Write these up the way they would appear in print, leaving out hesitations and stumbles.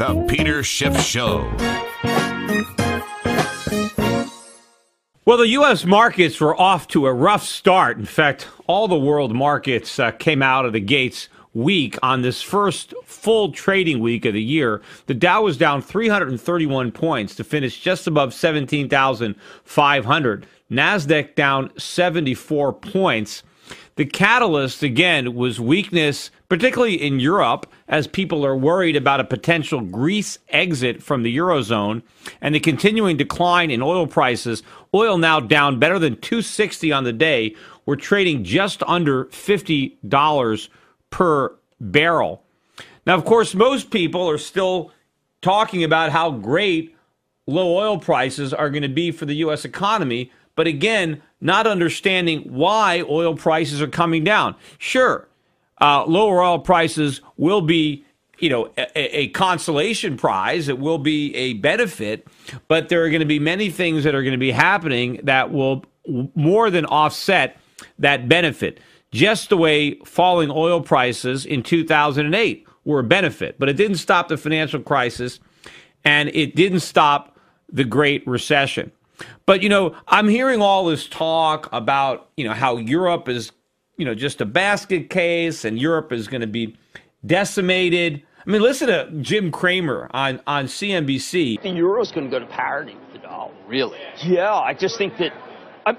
The Peter Schiff Show. Well, the U.S. markets were off to a rough start. In fact, all the world markets came out of the gates weak on this first full trading week of the year. The Dow was down 331 points to finish just above 17,500. NASDAQ down 74 points. The catalyst, again, was weakness, particularly in Europe, as people are worried about a potential Greece exit from the Eurozone and the continuing decline in oil prices. Oil now down better than $2.60 on the day. We're trading just under $50 per barrel. Now, of course, most people are still talking about how great low oil prices are going to be for the U.S. economy, but again, not understanding why oil prices are coming down. Sure, lower oil prices will be, a consolation prize. It will be a benefit, but there are going to be many things that are going to be happening that will more than offset that benefit. Just the way falling oil prices in 2008 were a benefit, but it didn't stop the financial crisis, and it didn't stop the Great Recession. But, I'm hearing all this talk about, how Europe is, just a basket case and Europe is going to be decimated. I mean, listen to Jim Cramer on CNBC. The euro's going to go to parity with the dollar. Really? Yeah, I just think that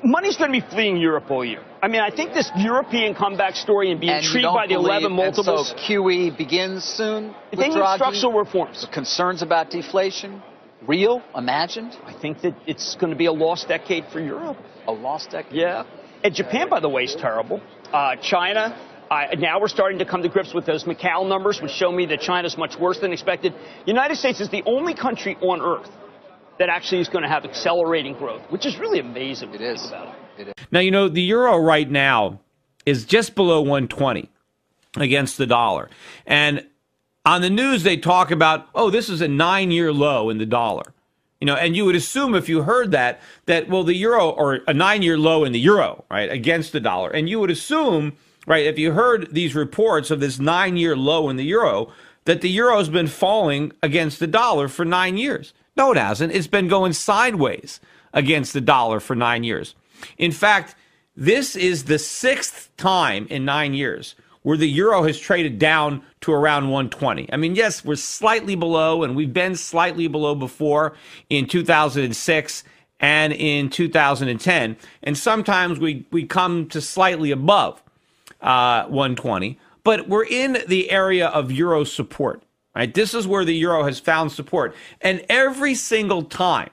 money's going to be fleeing Europe all year. I mean, I think this European comeback story and being treated by the 11 multiples. And so QE begins soon with Draghi. They need structural reforms. The concerns about deflation. Real? Imagined? I think that it's going to be a lost decade for Europe. A lost decade? Yeah. And Japan, by the way, is terrible. China, now we're starting to come to grips with those Macau numbers, which show me that China's much worse than expected. The United States is the only country on Earth that actually is going to have accelerating growth, which is really amazing. It is. About it. It is. Now, the euro right now is just below 120 against the dollar. And on the news, they talk about, oh, this is a 9-year low in the dollar. And you would assume if you heard that, well, the euro, or a 9-year low in the euro, right, against the dollar. And you would assume, right, if you heard these reports of this 9-year low in the euro, that the euro's been falling against the dollar for 9 years. No, it hasn't. It's been going sideways against the dollar for 9 years. In fact, this is the 6th time in 9 years where the euro has traded down to around 120. I mean, yes, we're slightly below, and we've been slightly below before in 2006 and in 2010. And sometimes we come to slightly above 120, but we're in the area of euro support, right? This is where the euro has found support. And every single time,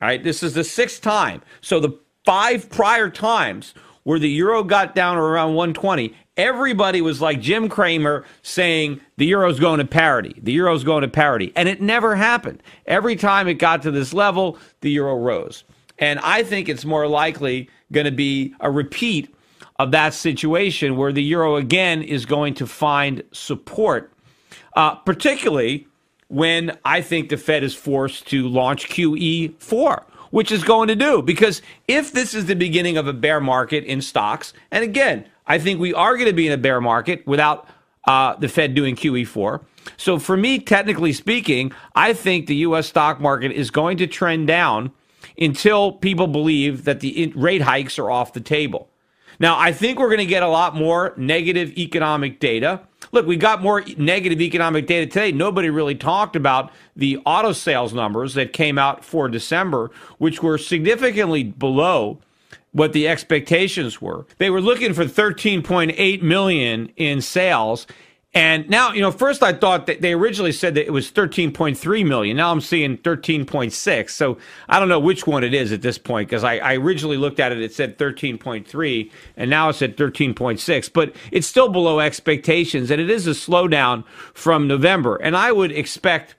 all right, this is the 6th time. So the 5 prior times where the euro got down around 120, everybody was like Jim Cramer saying the euro's going to parity. The euro's going to parity. And it never happened. Every time it got to this level, the euro rose. And I think it's more likely going to be a repeat of that situation where the euro again is going to find support, particularly when I think the Fed is forced to launch QE4. Which is going to do, because if this is the beginning of a bear market in stocks, and again, I think we are going to be in a bear market without the Fed doing QE4. So for me, technically speaking, I think the U.S. stock market is going to trend down until people believe that the rate hikes are off the table. Now, I think we're going to get a lot more negative economic data. Look, we got more negative economic data today. Nobody really talked about the auto sales numbers that came out for December, which were significantly below what the expectations were. They were looking for 13.8 million in sales. And now, first I thought that they originally said that it was 13.3 million. Now I'm seeing 13.6. So I don't know which one it is at this point, because I originally looked at it, it said 13.3, and now it's at 13.6. But it's still below expectations, and it is a slowdown from November. And I would expect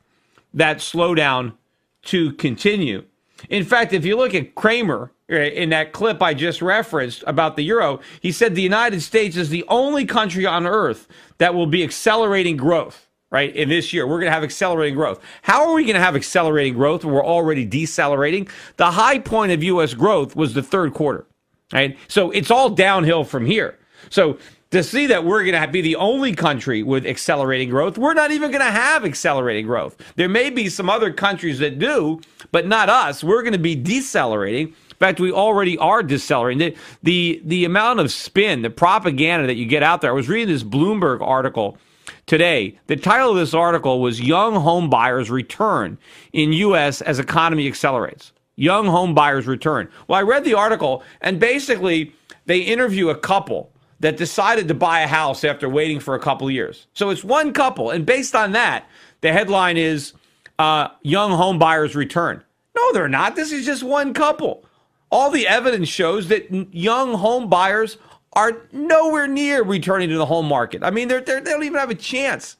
that slowdown to continue. In fact, if you look at Cramer in that clip I just referenced about the euro, he said the United States is the only country on Earth that will be accelerating growth, right, in this year. We're going to have accelerating growth. How are we going to have accelerating growth when we're already decelerating? The high point of U.S. growth was the 3rd quarter, right? So it's all downhill from here. So to see that we're going to be the only country with accelerating growth. We're not even going to have accelerating growth. There may be some other countries that do, but not us. We're going to be decelerating. In fact, we already are decelerating. The amount of spin, the propaganda that you get out there. I was reading this Bloomberg article today. The title of this article was Young Home Buyers Return in U.S. as Economy Accelerates. Young Home Buyers Return. Well, I read the article, and basically they interview a couple that decided to buy a house after waiting for a couple of years. So it's one couple, and based on that, the headline is Young Home Buyers Return. No, they're not. This is just one couple. All the evidence shows that young home buyers are nowhere near returning to the home market. I mean, they don't even have a chance.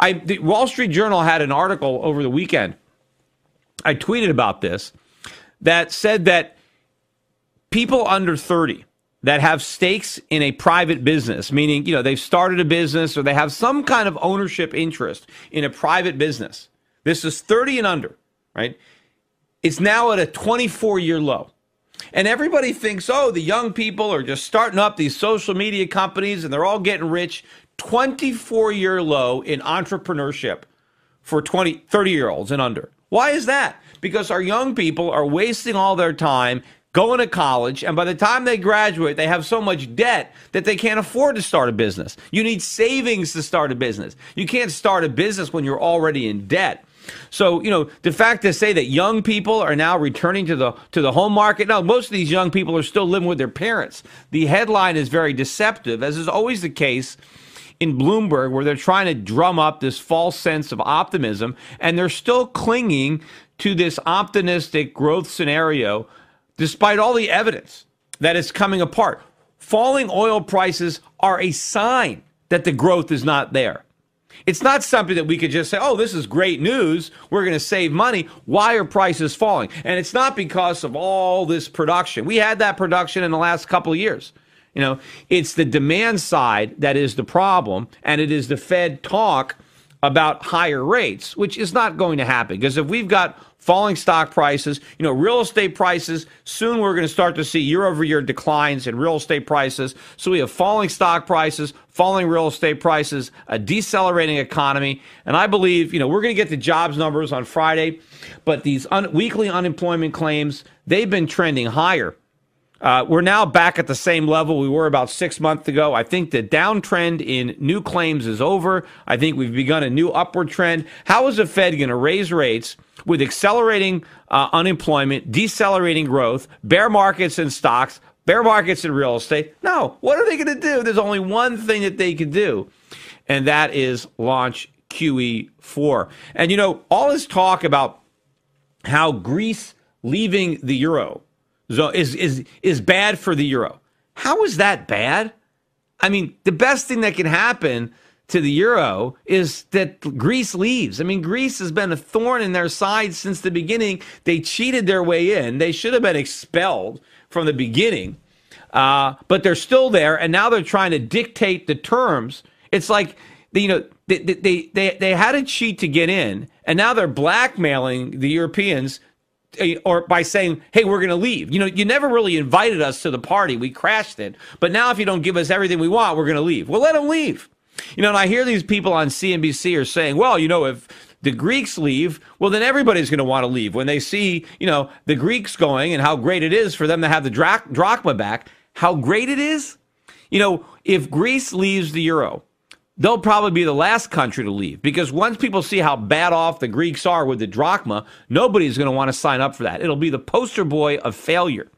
The Wall Street Journal had an article over the weekend. I tweeted about this that said that people under 30 that have stakes in a private business, meaning, you know, they've started a business or they have some kind of ownership interest in a private business. This is 30 and under, right? It's now at a 24-year low. And everybody thinks, oh, the young people are just starting up these social media companies and they're all getting rich. 24-year low in entrepreneurship for 30-year-olds and under. Why is that? Because our young people are wasting all their time going to college, and by the time they graduate, they have so much debt that they can't afford to start a business. You need savings to start a business. You can't start a business when you're already in debt. So, you know, the fact to say that young people are now returning to the home market, no, most of these young people are still living with their parents. The headline is very deceptive, as is always the case in Bloomberg, where they're trying to drum up this false sense of optimism, and they're still clinging to this optimistic growth scenario despite all the evidence that it's coming apart. Falling oil prices are a sign that the growth is not there. It's not something that we could just say, oh, this is great news, we're going to save money. Why are prices falling? And it's not because of all this production. We had that production in the last couple of years. You know, it's the demand side that is the problem, and it is the Fed talk about higher rates, which is not going to happen, because if we've got falling stock prices, you know, real estate prices, soon we're going to start to see year-over-year declines in real estate prices. So we have falling stock prices, falling real estate prices, a decelerating economy. And I believe, you know, we're going to get the jobs numbers on Friday, but these weekly unemployment claims, they've been trending higher. We're now back at the same level we were about 6 months ago. I think the downtrend in new claims is over. I think we've begun a new upward trend. How is the Fed going to raise rates with accelerating unemployment, decelerating growth, bear markets in stocks, bear markets in real estate? No. What are they going to do? There's only one thing that they can do, and that is launch QE4. And, you know, all this talk about how Greece leaving the euro is bad for the euro. How is that bad? I mean, the best thing that can happen to the euro is that Greece leaves. I mean, Greece has been a thorn in their side since the beginning. They cheated their way in. They should have been expelled from the beginning, but they're still there, and now they're trying to dictate the terms. It's like, you know, they had to cheat to get in, and now they're blackmailing the Europeans or by saying, hey, we're going to leave. You know, you never really invited us to the party. We crashed it. But now if you don't give us everything we want, we're going to leave. Well, let them leave. You know, and I hear these people on CNBC are saying, well, you know, if the Greeks leave, well, then everybody's going to want to leave. When they see, you know, the Greeks going and how great it is for them to have the drachma back, how great it is. You know, if Greece leaves the euro, they'll probably be the last country to leave, because once people see how bad off the Greeks are with the drachma, nobody's going to want to sign up for that. It'll be the poster boy of failure.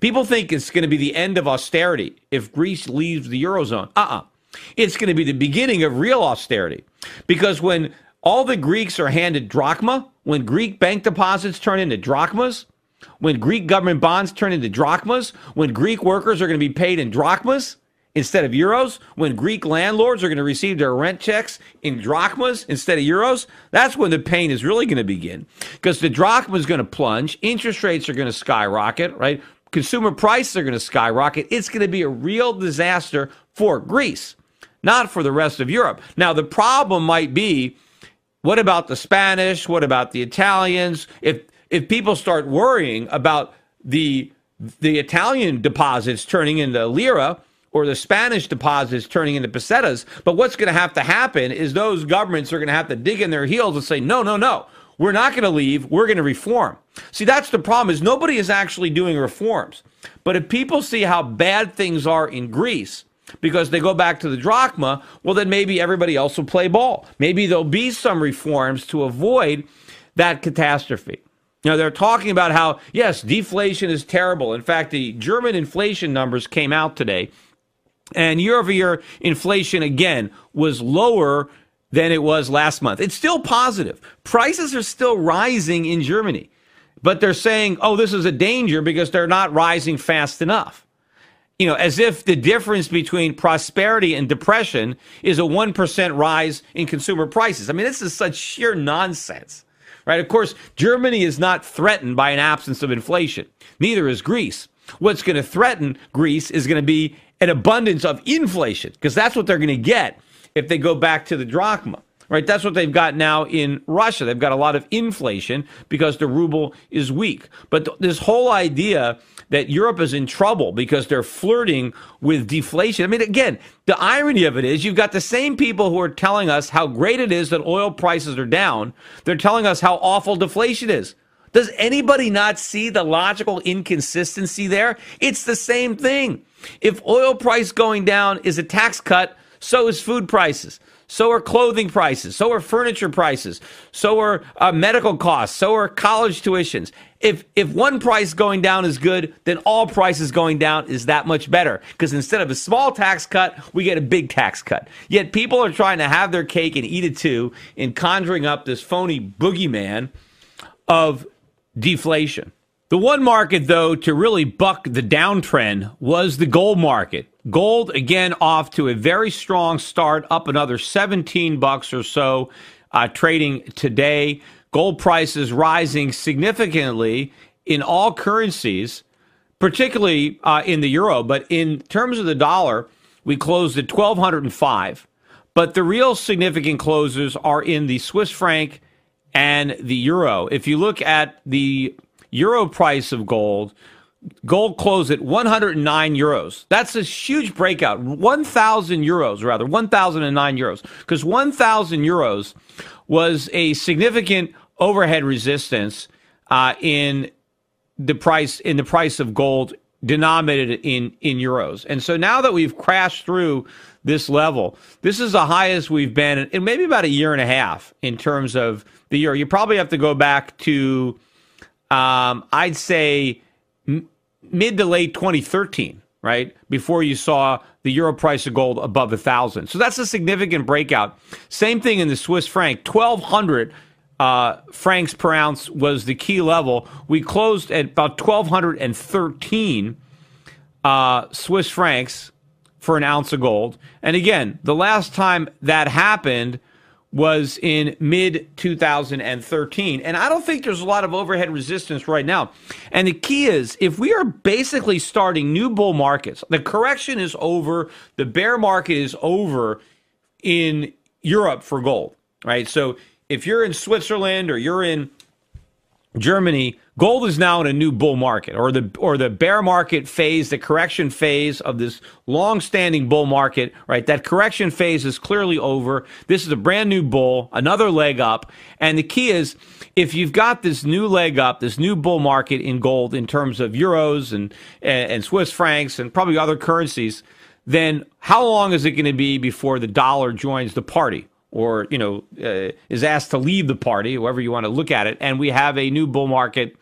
People think it's going to be the end of austerity if Greece leaves the Eurozone. It's going to be the beginning of real austerity, because when all the Greeks are handed drachma, when Greek bank deposits turn into drachmas, when Greek government bonds turn into drachmas, when Greek workers are going to be paid in drachmas instead of euros, when Greek landlords are going to receive their rent checks in drachmas instead of euros, that's when the pain is really going to begin, because the drachma is going to plunge, interest rates are going to skyrocket, right? Consumer prices are going to skyrocket. It's going to be a real disaster for Greece, not for the rest of Europe. Now, the problem might be, what about the Spanish? What about the Italians? If people start worrying about the Italian deposits turning into lira, or the Spanish deposits turning into pesetas. But what's going to have to happen is those governments are going to have to dig in their heels and say, no, no, no, we're not going to leave. We're going to reform. See, that's the problem, is nobody is actually doing reforms. But if people see how bad things are in Greece because they go back to the drachma, well, then maybe everybody else will play ball. Maybe there'll be some reforms to avoid that catastrophe. You know, they're talking about how, yes, deflation is terrible. In fact, the German inflation numbers came out today, and year-over-year inflation, again, was lower than it was last month. It's still positive. Prices are still rising in Germany, but they're saying, oh, this is a danger because they're not rising fast enough. You know, as if the difference between prosperity and depression is a 1% rise in consumer prices. I mean, this is such sheer nonsense, right? Of course, Germany is not threatened by an absence of inflation. Neither is Greece. What's going to threaten Greece is going to be an abundance of inflation, because that's what they're going to get if they go back to the drachma, right? That's what they've got now in Russia. They've got a lot of inflation because the ruble is weak. But this whole idea that Europe is in trouble because they're flirting with deflation. I mean, again, the irony of it is you've got the same people who are telling us how great it is that oil prices are down. They're telling us how awful deflation is. Does anybody not see the logical inconsistency there? It's the same thing. If oil price going down is a tax cut, so is food prices. So are clothing prices. So are furniture prices. So are medical costs. So are college tuitions. If one price going down is good, then all prices going down is that much better, because instead of a small tax cut, we get a big tax cut. Yet people are trying to have their cake and eat it too in conjuring up this phony boogeyman of deflation. The one market, though, to really buck the downtrend was the gold market. Gold, again, off to a very strong start, up another 17 bucks or so trading today. Gold prices rising significantly in all currencies, particularly in the euro. But in terms of the dollar, we closed at 1,205. But the real significant closers are in the Swiss franc and the euro. If you look at the euro price of gold, gold closed at 109 euros. That's a huge breakout. 1,000 euros, rather, 1,009 euros, because 1,000 euros was a significant overhead resistance in the price of gold denominated in euros. And so now that we've crashed through this level, this is the highest we've been in maybe about a year and a half in terms of the euro. You probably have to go back to I'd say mid to late 2013, right, before you saw the euro price of gold above 1,000. So that's a significant breakout. Same thing in the Swiss franc. 1,200 francs per ounce was the key level. We closed at about 1,213 Swiss francs for an ounce of gold. And again, the last time that happened was in mid-2013. And I don't think there's a lot of overhead resistance right now. And the key is, if we are basically starting new bull markets, the correction is over, the bear market is over in Europe for gold, right? So if you're in Switzerland or you're in Germany, gold is now in a new bull market, or the bear market phase, the correction phase of this long-standing bull market, right? That correction phase is clearly over. This is a brand new bull, another leg up. And the key is, if you've got this new leg up, this new bull market in gold in terms of euros and Swiss francs and probably other currencies, then how long is it going to be before the dollar joins the party? Or, you know, is asked to leave the party, however you want to look at it, and we have a new bull market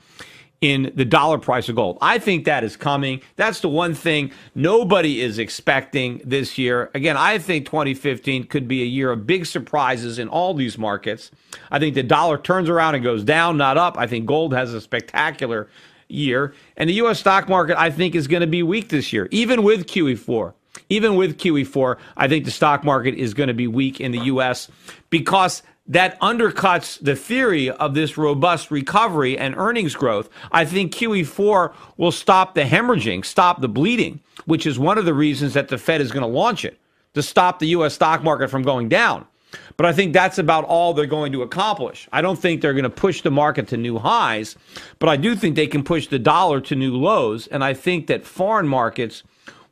in the dollar price of gold. I think that is coming. That's the one thing nobody is expecting this year. Again, I think 2015 could be a year of big surprises in all these markets. I think the dollar turns around and goes down, not up. I think gold has a spectacular year. And the U.S. stock market, I think, is going to be weak this year, even with QE4. Even with QE4, I think the stock market is going to be weak in the U.S. because that undercuts the theory of this robust recovery and earnings growth. I think QE4 will stop the hemorrhaging, stop the bleeding, which is one of the reasons that the Fed is going to launch it, to stop the U.S. stock market from going down. But I think that's about all they're going to accomplish. I don't think they're going to push the market to new highs, but I do think they can push the dollar to new lows, and I think that foreign markets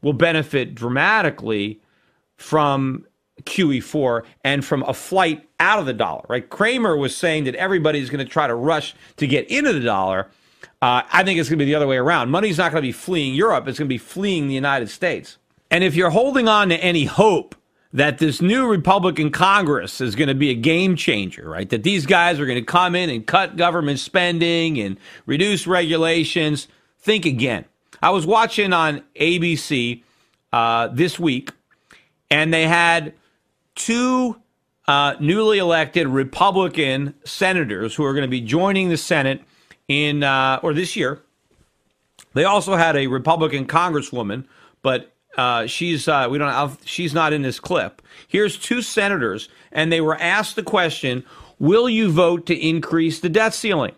will benefit dramatically from QE4 and from a flight out of the dollar, right? Cramer was saying that everybody's going to try to rush to get into the dollar. I think it's going to be the other way around. Money's not going to be fleeing Europe. It's going to be fleeing the United States. And if you're holding on to any hope that this new Republican Congress is going to be a game changer, right? That these guys are going to come in and cut government spending and reduce regulations, think again. I was watching on ABC this week, and they had two newly elected Republican senators who are going to be joining the Senate in, or this year. They also had a Republican congresswoman, but she's not in this clip. Here's two senators, and they were asked the question, will you vote to increase the debt ceiling?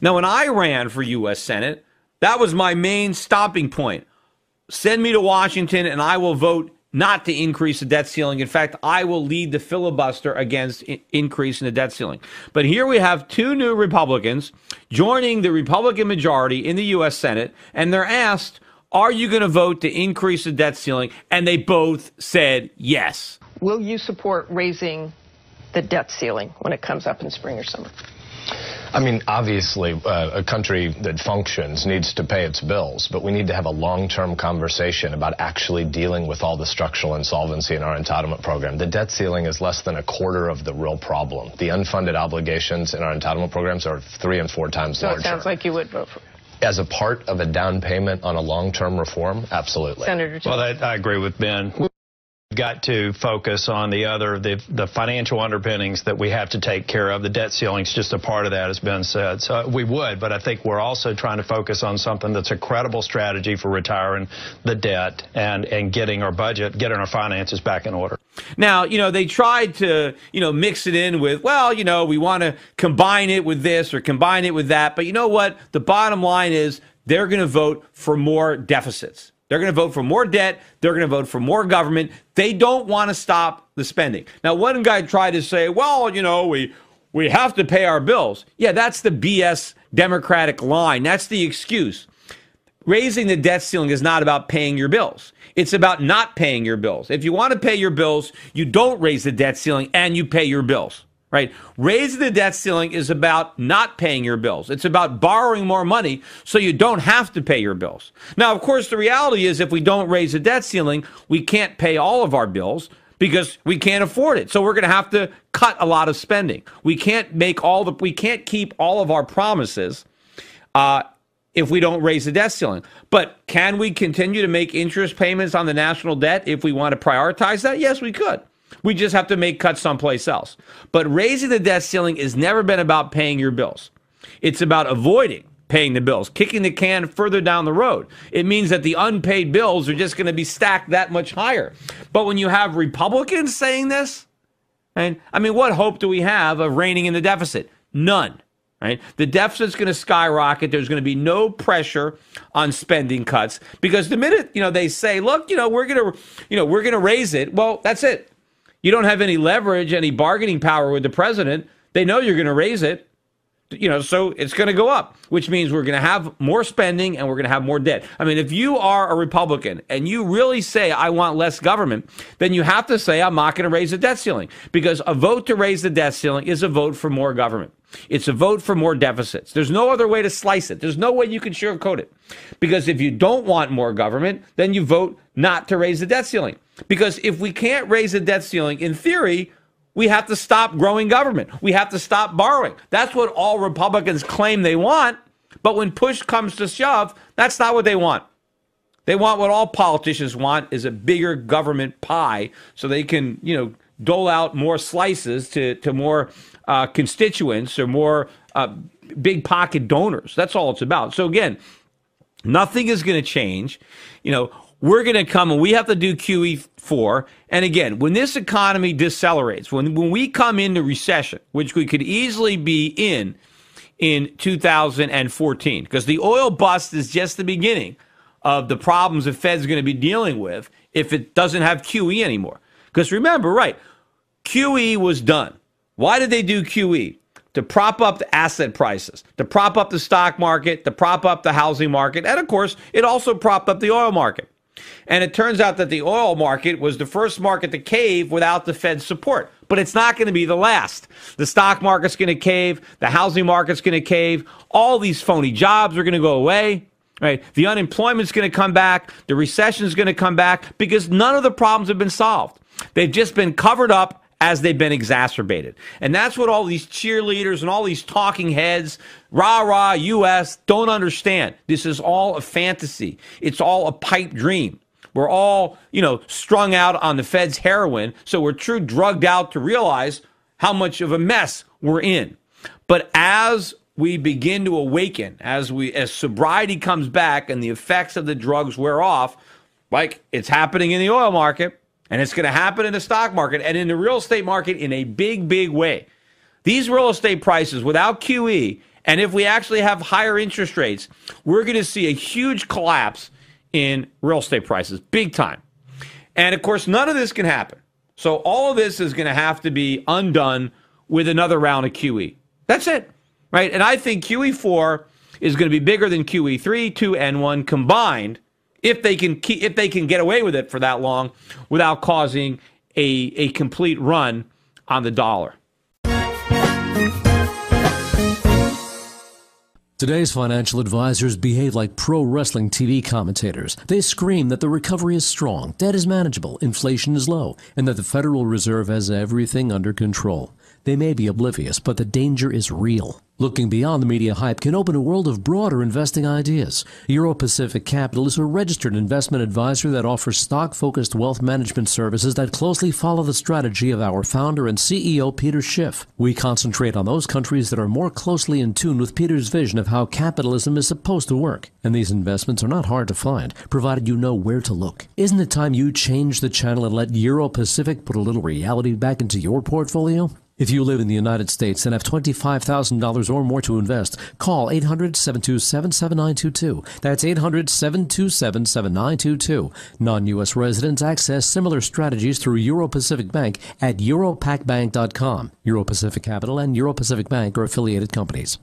Now, when I ran for U.S. Senate, that was my main stopping point. Send me to Washington, and I will vote not to increase the debt ceiling. In fact, I will lead the filibuster against increasing the debt ceiling. But here we have two new Republicans joining the Republican majority in the U.S. Senate, and they're asked, are you going to vote to increase the debt ceiling? And they both said yes. Will you support raising the debt ceiling when it comes up in spring or summer? I mean, obviously, a country that functions needs to pay its bills, but we need to have a long-term conversation about actually dealing with all the structural insolvency in our entitlement program. The debt ceiling is less than a quarter of the real problem. The unfunded obligations in our entitlement programs are 3 and 4 times larger. So it sounds like you would vote for it. As a part of a down payment on a long-term reform? Absolutely. Senator Jones. Well, I agree with Ben. We've got to focus on the other, the financial underpinnings that we have to take care of. The debt ceiling's just a part of that, as Ben said. So we would, but I think we're also trying to focus on something that's a credible strategy for retiring the debt and getting our budget, getting our finances back in order. Now, you know, they tried to, you know, mix it in with, well, you know, we want to combine it with this or combine it with that. But you know what? The bottom line is they're going to vote for more deficits. They're going to vote for more debt. They're going to vote for more government. They don't want to stop the spending. Now, one guy tried to say, well, you know, we have to pay our bills. Yeah, that's the BS Democratic line. That's the excuse. Raising the debt ceiling is not about paying your bills. It's about not paying your bills. If you want to pay your bills, you don't raise the debt ceiling and you pay your bills, right? Raising the debt ceiling is about not paying your bills. It's about borrowing more money so you don't have to pay your bills. Now, of course, the reality is if we don't raise the debt ceiling, we can't pay all of our bills because we can't afford it. So we're going to have to cut a lot of spending. We can't keep all of our promises, if we don't raise the debt ceiling. But can we continue to make interest payments on the national debt if we want to prioritize that? Yes, we could. We just have to make cuts someplace else. But raising the debt ceiling has never been about paying your bills. It's about avoiding paying the bills, kicking the can further down the road. It means that the unpaid bills are just going to be stacked that much higher. But when you have Republicans saying this, and I mean, what hope do we have of reining in the deficit? None. Right? The deficit's going to skyrocket. There's going to be no pressure on spending cuts because the minute, you know, they say, look, you know, we're going to raise it. Well, that's it. You don't have any leverage, any bargaining power with the president. They know you're going to raise it, you know, so it's going to go up, which means we're going to have more spending and we're going to have more debt. I mean, if you are a Republican and you really say, I want less government, then you have to say, I'm not going to raise the debt ceiling because a vote to raise the debt ceiling is a vote for more government. It's a vote for more deficits. There's no other way to slice it. There's no way you can sugarcoat it. Because if you don't want more government, then you vote not to raise the debt ceiling. Because if we can't raise the debt ceiling, in theory, we have to stop growing government. We have to stop borrowing. That's what all Republicans claim they want. But when push comes to shove, that's not what they want. They want what all politicians want is a bigger government pie so they can, you know, dole out more slices to more constituents or more big pocket donors. That's all it's about. So again, nothing is going to change. You know, we're going to come and we have to do QE4. And again, when this economy decelerates, when we come into recession, which we could easily be in 2014, because the oil bust is just the beginning of the problems the Fed's going to be dealing with if it doesn't have QE anymore. Because remember, right, QE was done. Why did they do QE? To prop up the asset prices, to prop up the stock market, to prop up the housing market, and of course, it also propped up the oil market. And it turns out that the oil market was the first market to cave without the Fed support. But it's not going to be the last. The stock market's going to cave. The housing market's going to cave. All these phony jobs are going to go away. Right? The unemployment's going to come back. The recession's going to come back because none of the problems have been solved. They've just been covered up as they've been exacerbated. And that's what all these cheerleaders and all these talking heads, rah-rah, U.S., don't understand. This is all a fantasy. It's all a pipe dream. We're all, you know, strung out on the Fed's heroin, so we're true drugged out to realize how much of a mess we're in. But as we begin to awaken, as sobriety comes back and the effects of the drugs wear off, like it's happening in the oil market, and it's going to happen in the stock market and in the real estate market in a big, big way. These real estate prices without QE, and if we actually have higher interest rates, we're going to see a huge collapse in real estate prices, big time. And of course, none of this can happen. So all of this is going to have to be undone with another round of QE. That's it, right? And I think QE4 is going to be bigger than QE3, 2, and 1 combined, if they can get away with it for that long without causing a complete run on the dollar. Today's financial advisors behave like pro wrestling TV commentators. They scream that the recovery is strong, debt is manageable, inflation is low, and that the Federal Reserve has everything under control. They may be oblivious, but the danger is real. Looking beyond the media hype can open a world of broader investing ideas. Euro-Pacific Capital is a registered investment advisor that offers stock-focused wealth management services that closely follow the strategy of our founder and CEO, Peter Schiff. We concentrate on those countries that are more closely in tune with Peter's vision of how capitalism is supposed to work. And these investments are not hard to find, provided you know where to look. Isn't it time you change the channel and let Euro-Pacific put a little reality back into your portfolio? If you live in the United States and have $25,000 or more to invest, call 800-727-7922. That's 800-727-7922. Non-U.S. residents access similar strategies through Euro-Pacific Bank at europacbank.com. Euro-Pacific Capital and Euro-Pacific Bank are affiliated companies.